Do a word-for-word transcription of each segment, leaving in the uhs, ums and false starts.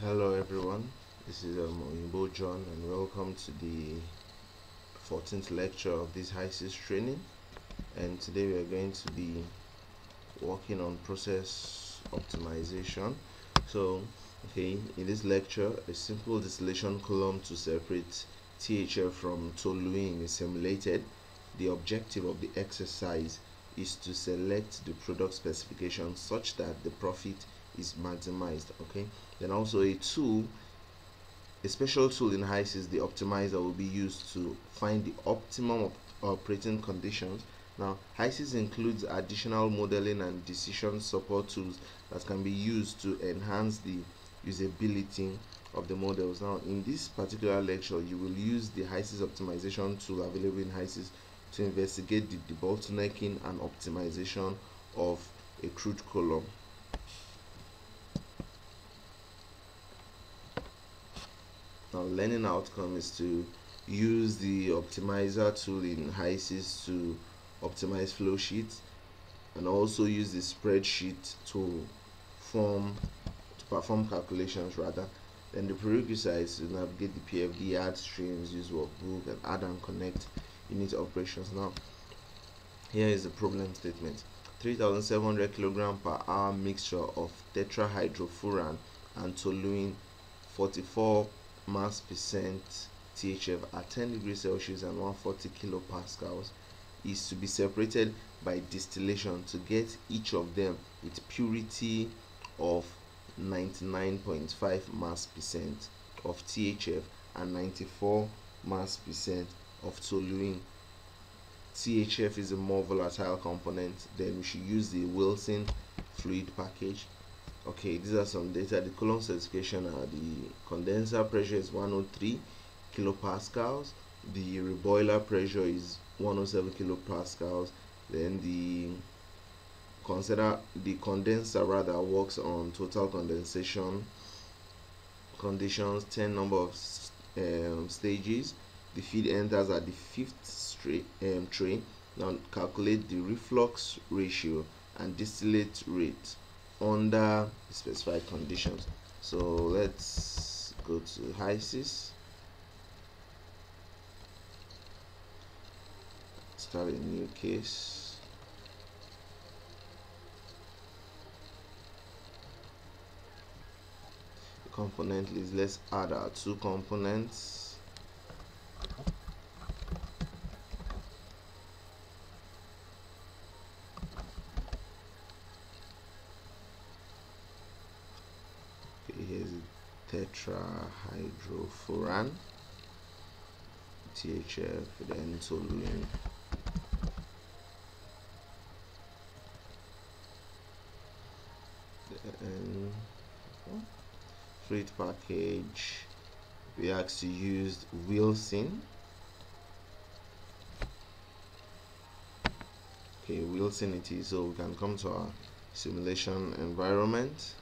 Hello everyone, this is Mwimbu John and welcome to the fourteenth lecture of this HYSYS training. And today we are going to be working on process optimization. So okay, in this lecture, a simple distillation column to separate T H F from toluene is simulated. The objective of the exercise is to select the product specification such that the profit is maximized. Okay, then also a tool, a special tool in HYSYS, the optimizer, will be used to find the optimum op operating conditions. Now HYSYS includes additional modeling and decision support tools that can be used to enhance the usability of the models. Now in this particular lecture, you will use the HYSYS optimization tool available in HYSYS to investigate the debottlenecking and optimization of a crude column. Now, learning outcome is to use the optimizer tool in HYSYS to optimize flow sheets, and also use the spreadsheet to form to perform calculations rather. Then the prerequisites: to navigate the P F D, add streams, use workbook, and add and connect unit operations. Now, here is the problem statement: three thousand seven hundred kilogram per hour mixture of tetrahydrofuran and toluene, forty-four mass percent T H F at ten degrees Celsius and one hundred forty kilopascals is to be separated by distillation to get each of them with purity of ninety-nine point five mass percent of T H F and ninety-four mass percent of toluene. T H F is a more volatile component, then we should use the Wilson fluid package. Okay, these are some data. The column specification are the condenser pressure is one hundred three kilopascals, the reboiler pressure is one hundred seven kilopascals, then the consider the condenser rather works on total condensation conditions, ten number of um, stages. The feed enters at the fifth um, tray. Now calculate the reflux ratio and distillate rate under specified conditions. So let's go to HYSYS, start a new case, the component list. Let's add our two components. Here's tetrahydrofuran, T H F, then toluene. Then fluid package, we actually used Wilson. Okay, Wilson it is. So we can come to our simulation environment.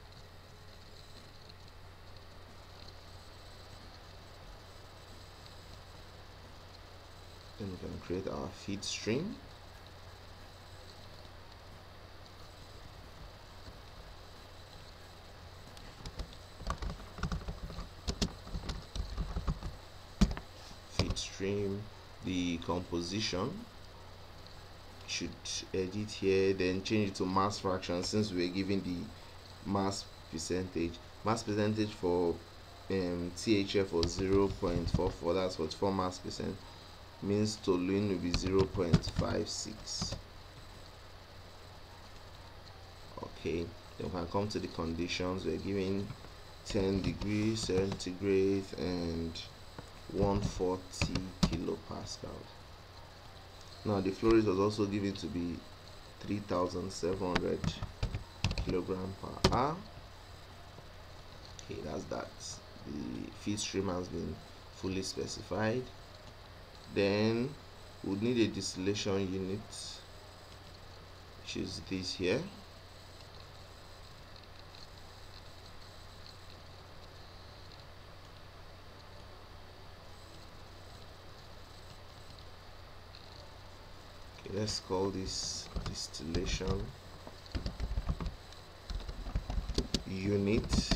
Then we can create our feed stream. Feed stream, the composition should edit here, then change it to mass fraction since we're giving the mass percentage. Mass percentage for um, T H F was zero point four four, that's what four mass percent. Means toluene will be zero point five six. Okay, then we can come to the conditions. We're giving ten degrees centigrade and one hundred forty kilopascals. Now the flow rate was also given to be three thousand seven hundred kilogram per hour. Okay, that's that. The feed stream has been fully specified. Then we'll need a distillation unit, which is this here. Okay, let's call this distillation unit,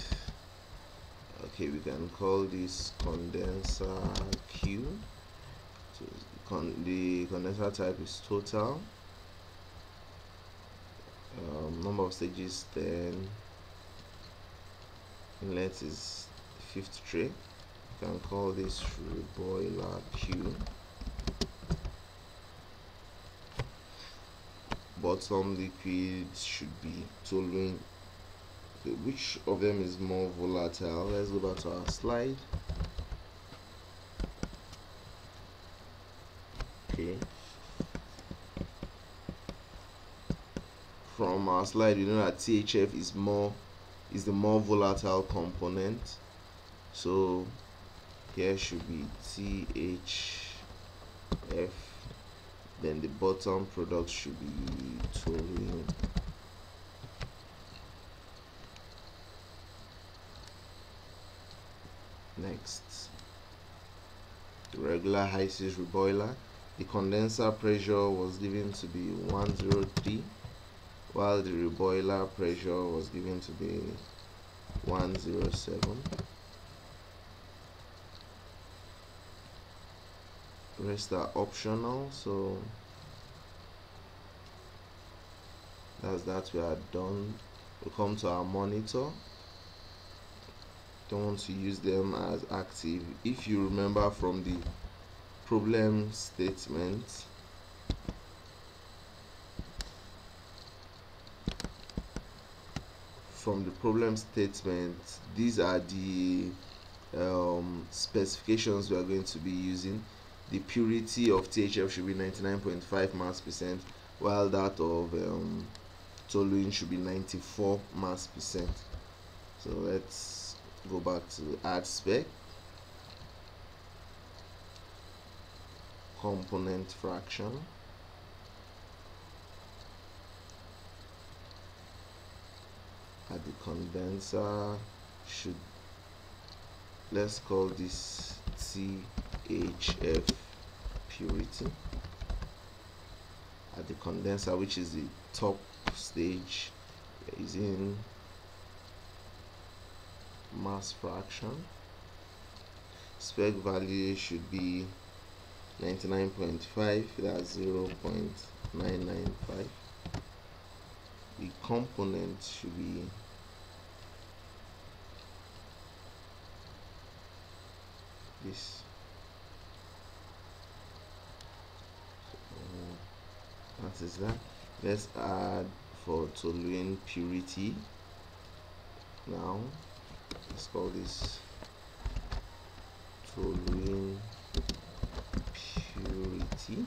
Okay, we can call this condenser Q. So con the condenser type is total. Um, number of stages ten. Inlet is fifth tray. You can call this boiler Q. Bottom liquid should be toluene. Okay, which of them is more volatile? Let's go back to our slide. Okay, from our slide we know that T H F is more is the more volatile component, so here should be T H F. Then the bottom product should be toluene. Next, the regular HYSYS reboiler. The condenser pressure was given to be one hundred three, while the reboiler pressure was given to be one hundred seven. Rest are optional, so that's that. We are done. We come to our monitor. Don't want to use them as active. If you remember from the problem statement, from the problem statement these are the um, specifications we are going to be using. The purity of T H F should be ninety-nine point five mass percent, while that of um, toluene should be ninety-four mass percent. So let's go back to add spec, component fraction. At the condenser should, let's call this T H F purity. At the condenser, which is the top stage, is in mass fraction. Spec value should be ninety-nine point five, that's zero point nine nine five. The component should be this. That is that. Let's add for toluene purity. Now let's call this toluene purity.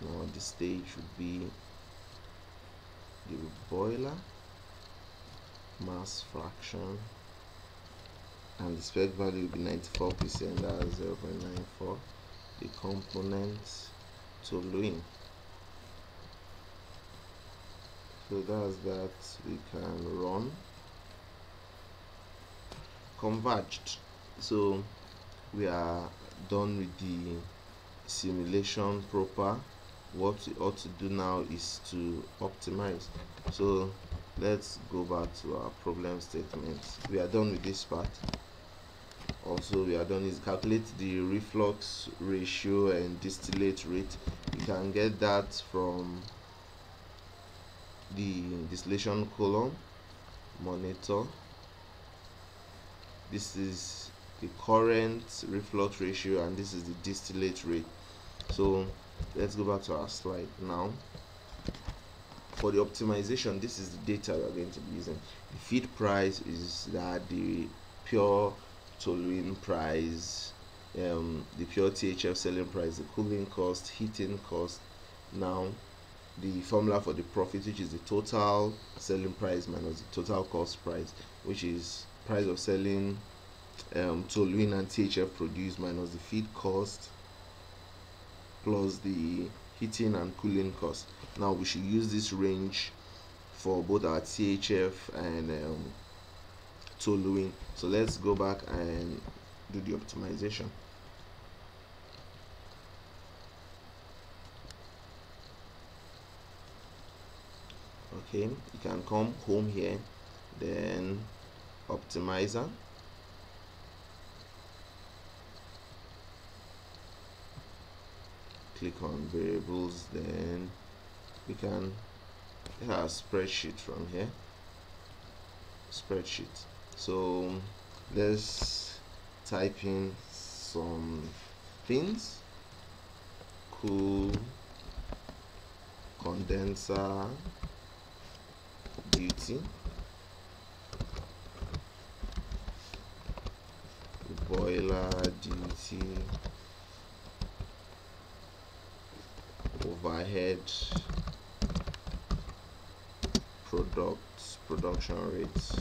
Now the stage would be the boiler, mass fraction, and the spec value will be ninety-four percent, that's zero point nine four. The components toluene. So that's that. We can run. Converged. So we are done with the simulation proper. What we ought to do now is to optimize. So let's go back to our problem statement. We are done with this part. Also, we are done is calculate the reflux ratio and distillate rate. You can get that from the distillation column, monitor. This is the current reflux ratio and this is the distillate rate. So let's go back to our slide now. For the optimization, this is the data we are going to be using. The feed price is that the pure toluene price, um, the pure T H F selling price, the cooling cost, heating cost. Now the formula for the profit, which is the total selling price minus the total cost price, which is price of selling um, toluene and T H F produced minus the feed cost plus the heating and cooling cost. Now we should use this range for both our T H F and um, toluene. So let's go back and do the optimization. Okay, you can come home here, then optimizer. Click on variables, then we can get our spreadsheet from here. Spreadsheet. So let's type in some things. Cool condenser duty, boiler duty, overhead, products, production rates,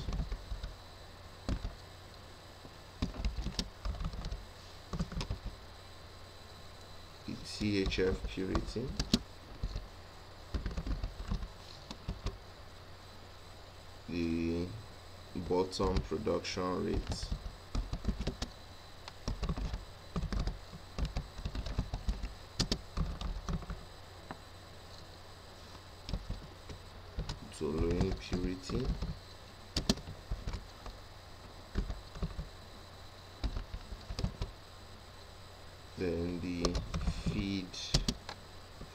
T H F purity, the bottom production rate, toluene purity, then the feed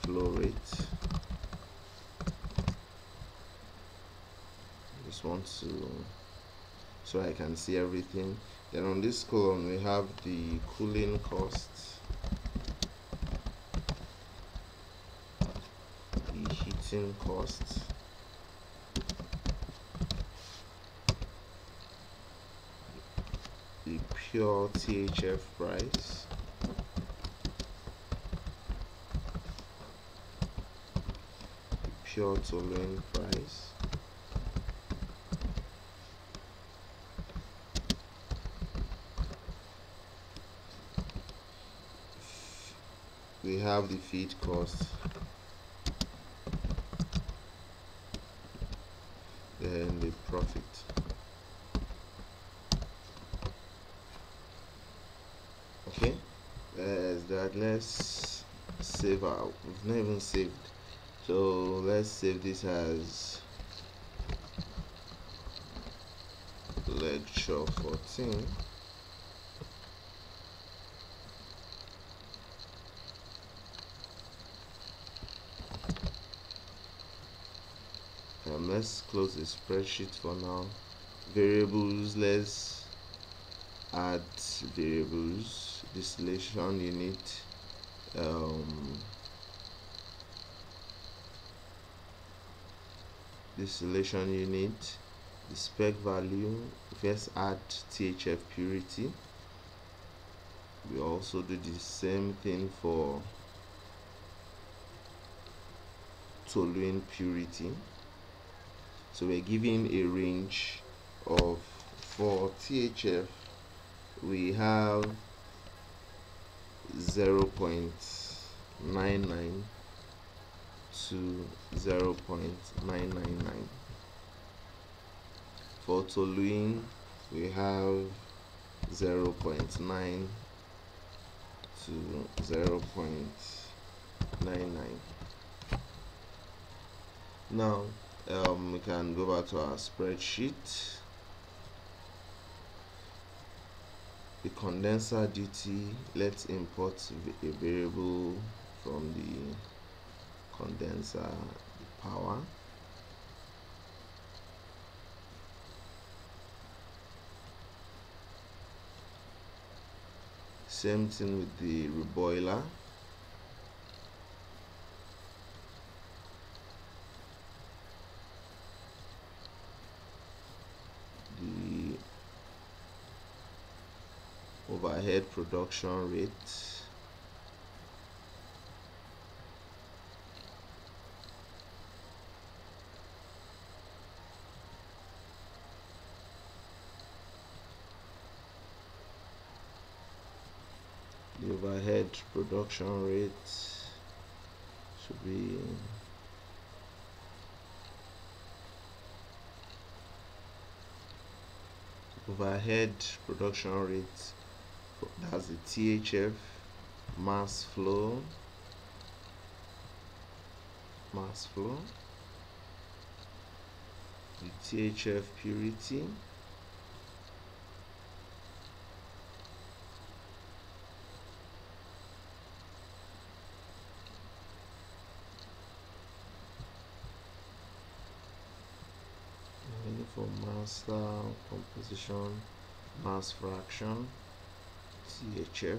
flow rate. Just want to so I can see everything. Then on this column we have the cooling costs, the heating costs, the pure T H F price, pure toluene price, we have the feed cost, then the profit, okay. There's that. Let's save out. We've not even saved. So let's save this as lecture fourteen. Um, let's close the spreadsheet for now. Variables, let's add variables. Distillation unit. Um, Distillation unit, the spec value. First, add T H F purity. We also do the same thing for toluene purity. So we're giving a range of, for T H F we have zero point nine nine to zero point nine nine nine. For toluene we have zero point nine to zero point nine nine. Now um, we can go back to our spreadsheet. The condenser duty, let's import a variable from the condenser, the power, same thing with the reboiler, the overhead production rate, the overhead production rate should be overhead production rate, that's the T H F, mass flow, mass flow, the T H F purity, answer composition, mass fraction, T H F,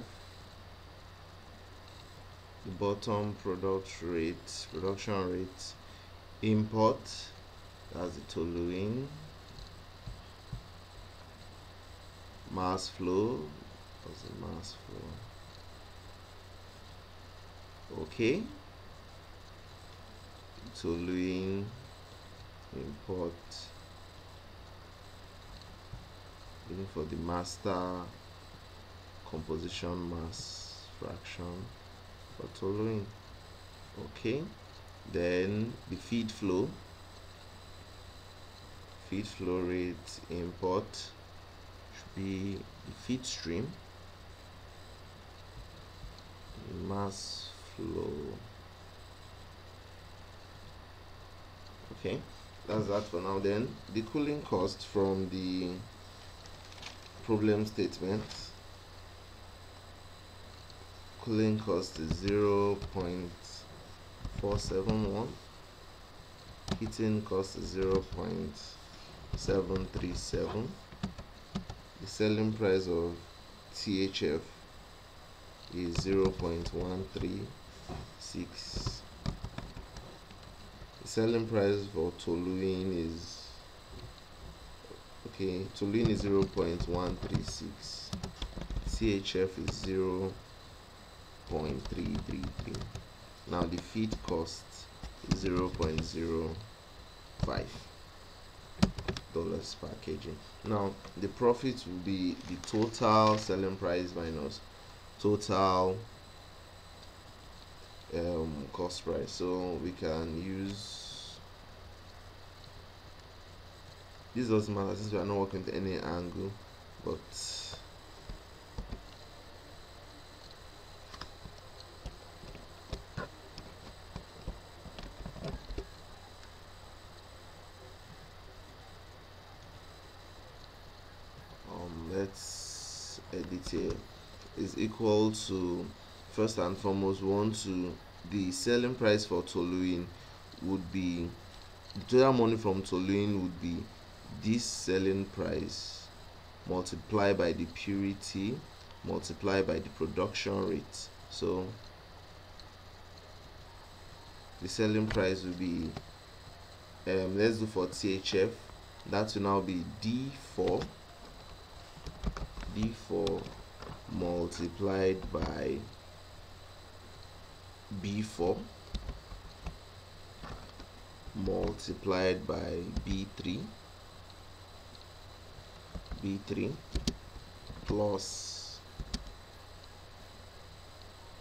the bottom product rate, production rate, import, that's the toluene, mass flow, that's the mass flow. Okay, toluene, import, looking for the master composition, mass fraction for toluene. Okay, then the feed flow, feed flow rate, import should be the feed stream, mass flow. Okay, that's that for now. Then the cooling cost from the problem statement, cooling cost is zero point four seven one, heating cost is zero point seven three seven, the selling price of T H F is zero point one three six, the selling price for toluene is okay, toluene is zero point one three six, T H F is zero point three three three. Now the feed cost is zero point zero five dollars per kg. Now the profit will be the total selling price minus total um, cost price. So we can use this, doesn't matter since we are not working at any angle, but is equal to, first and foremost, we want to, the selling price for toluene would be, the total money from toluene would be this selling price multiplied by the purity multiplied by the production rate. So the selling price will be, um, let's do for T H F, that will now be D four, D four multiplied by B four multiplied by B three, B three plus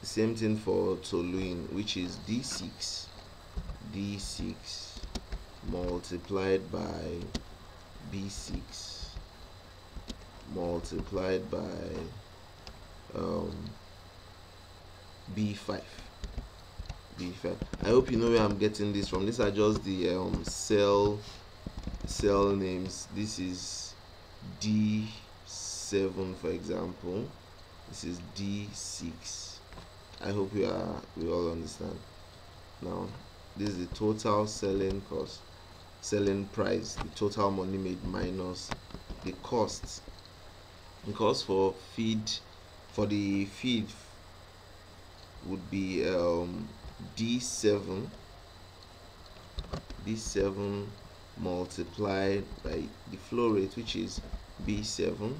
the same thing for toluene, which is D six, D six multiplied by B six multiplied by um B five, B five. I hope you know where I'm getting this from. These are just the um cell cell names. This is D seven, for example. This is D six. I hope you are we all understand. Now this is the total selling cost, selling price, the total money made minus the cost. Because for feed, for the feed would be um, D seven, D seven multiplied by the flow rate, which is B seven,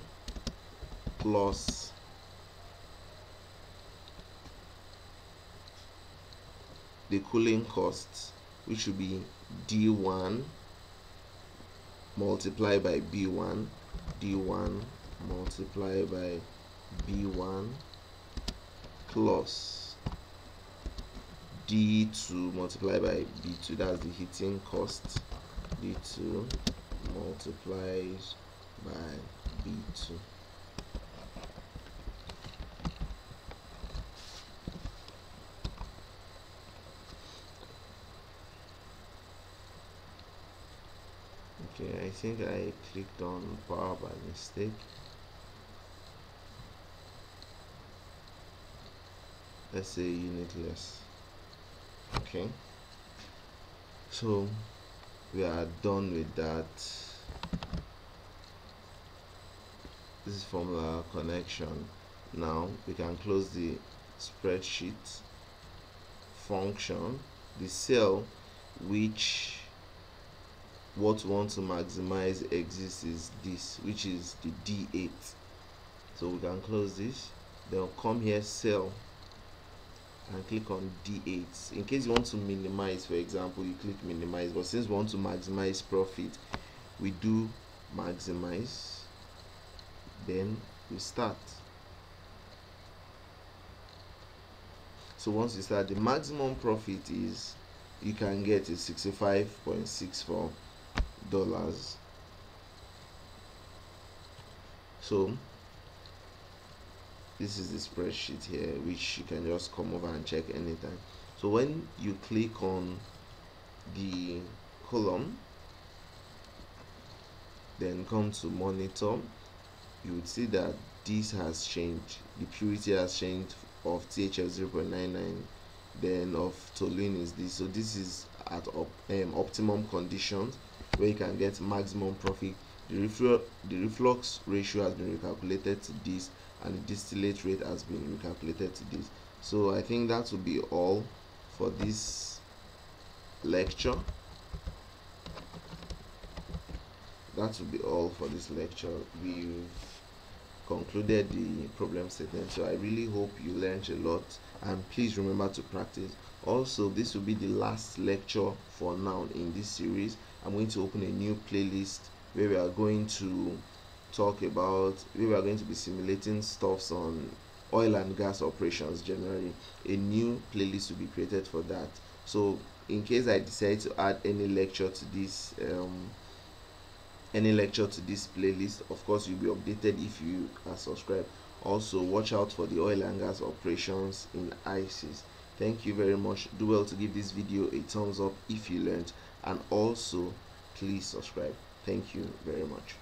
plus the cooling cost, which would be D one multiplied by B one, D one multiply by B one plus D two multiply by B two, that's the heating cost, D two multiplied by B two. Okay, I think I clicked on power by mistake. Let's say unitless. Okay, so we are done with that. This is formula connection. Now we can close the spreadsheet function. The cell which what we want to maximize exists is this, which is the D eight. So we can close this, then we'll come here, cell, and click on D eight. In case you want to minimize, for example, you click minimize, but since we want to maximize profit, we do maximize, then we start. So once you start, the maximum profit is you can get is sixty-five point six four dollars. So this is the spreadsheet here, which you can just come over and check anytime. So when you click on the column, then come to monitor, you would see that this has changed. The purity has changed of T H F zero point nine nine, then of toluene is this. So this is at op, um, optimum conditions where you can get maximum profit. The reflux, the reflux ratio has been recalculated to this, and the distillate rate has been recalculated to this. So I think that will be all for this lecture. That will be all for this lecture. We've concluded the problem statement, so I really hope you learned a lot, and please remember to practice. Also, this will be the last lecture for now in this series. I'm going to open a new playlist where we are going to talk about, we are going to be simulating stuffs on oil and gas operations generally. A new playlist will be created for that. So in case I decide to add any lecture to this um any lecture to this playlist, of course you'll be updated if you are subscribed. Also watch out for the oil and gas operations in HYSYS. Thank you very much. Do well to give this video a thumbs up if you learned, and also please subscribe. Thank you very much.